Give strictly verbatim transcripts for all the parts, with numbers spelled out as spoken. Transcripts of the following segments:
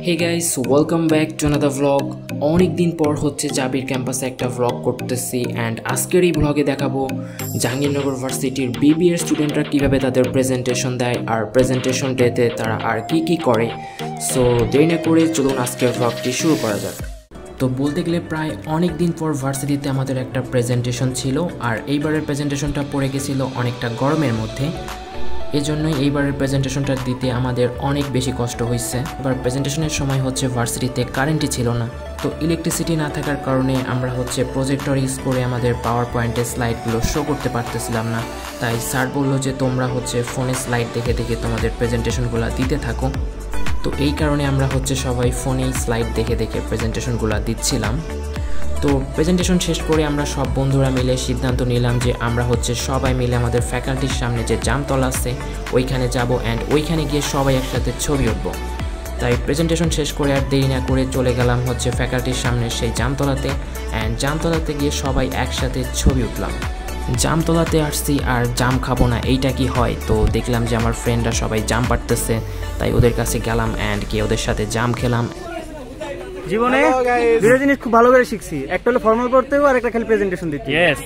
Hey guys, welcome back to another vlog. অনেক দিন পর হচ্ছে জাবির ক্যাম্পাসে একটা vlog করতেছি and আজকের এই vlog এ দেখাবো জাহাঙ্গীরনগর ইউনিভার্সিটির BBear স্টুডেন্টরা কিভাবে তাদের প্রেজেন্টেশন দেয় আর প্রেজেন্টেশন ডেতে তারা আর কি কি করে। সো দেরি না করে চলুন আজকের vlogটি শুরু করা যাক। তো বলতে গেলে প্রায় অনেক দিন পর ভার্সিটিতে আমাদের একটা প্রেজেন্টেশন ছিল আর এইবারের প্রেজেন্টেশনটা পড়ে গিয়েছিল অনেকটা গরমের মধ্যে। এজন্যই এইবারের প্রেজেন্টেশনটা দিতে আমাদের অনেক বেশি কষ্ট হয়েছে। এবার প্রেজেন্টেশনের সময় হচ্ছে ভার্সিটিতে কারেন্টই ছিল না, তো ইলেকট্রিসিটি না থাকার কারণে আমরা হচ্ছে প্রজেক্টর ইউজ করে আমাদের পাওয়ার পয়েন্টের স্লাইডগুলো শো করতে পারতেছিলাম না। তাই স্যার বললো যে তোমরা হচ্ছে ফোনে স্লাইড দেখে দেখে তোমাদের প্রেজেন্টেশনগুলো দিতে থাকো। তো এই কারণে আমরা হচ্ছে সবাই ফোনেই স্লাইড দেখে দেখে প্রেজেন্টেশনগুলো দিচ্ছিলাম। তো প্রেজেন্টেশন শেষ করে আমরা সব বন্ধুরা মিলে সিদ্ধান্ত নিলাম যে আমরা হচ্ছে সবাই মিলে আমাদের ফ্যাকাল্টির সামনে যে জামতলা আছে ওইখানে যাব অ্যান্ড ওইখানে গিয়ে সবাই একসাথে ছবি উঠব। তাই প্রেজেন্টেশন শেষ করে আর দেরি না করে চলে গেলাম হচ্ছে ফ্যাকাল্টির সামনে সেই জামতলাতে অ্যান্ড জামতলাতে গিয়ে সবাই একসাথে ছবি উঠলাম। জামতলাতে আসছি আর জাম খাবো না এইটা কি হয়, তো দেখলাম যে আমার ফ্রেন্ডরা সবাই জাম পাড়তেছে, তাই ওদের কাছে গেলাম অ্যান্ড গিয়ে ওদের সাথে জাম খেলাম। জীবনে দুটো জিনিস খুব ভালো করে শিখছি, একটা হলো ফর্মাল পড়তে আর একটা খালি প্রেজেন্টেশন দিতে। ইয়েস,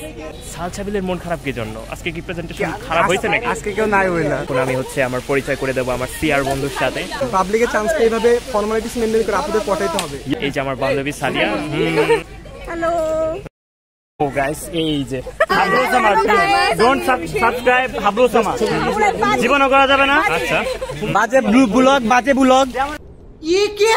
সালছাবিলের মন খারাপ কি জন্য? আজকে কি প্রেজেন্টেশন খারাপ হইছে নাকি? আজকে কেউ নাই হইলা। এখন আমি হচ্ছে আমার পরিচয় করে দেব আমার সিআর বন্ধুর সাথে। পাবলিকে চান্স পেয়ে এইভাবে ফর্মালিটিস মেনটেন করে আপনাদের পটাইতে হবে। এই যে আমার বান্ধবী সালিয়া। হ্যালো ও গাইস, এই যে হাবলু জামা, ডোন্ট সাবস্ক্রাইব হাবলু জামা, জীবন করা যাবে না। আচ্ছা, বাজে ব্লগ বাজে ব্লগ ই কি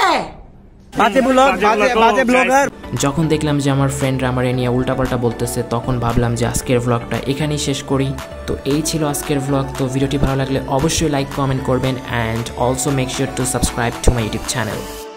যখন দেখলাম যে আমার ফ্রেন্ডরা আমার এ নিয়ে উল্টাপাল্টা বলতেছে, তখন ভাবলাম যে আজকের ভ্লগটা এখানেই শেষ করি। তো এই ছিল আজকের ভ্লগ। তো ভিডিওটি ভালো লাগলে অবশ্যই লাইক কমেন্ট করবেন and also make sure to subscribe to my YouTube channel.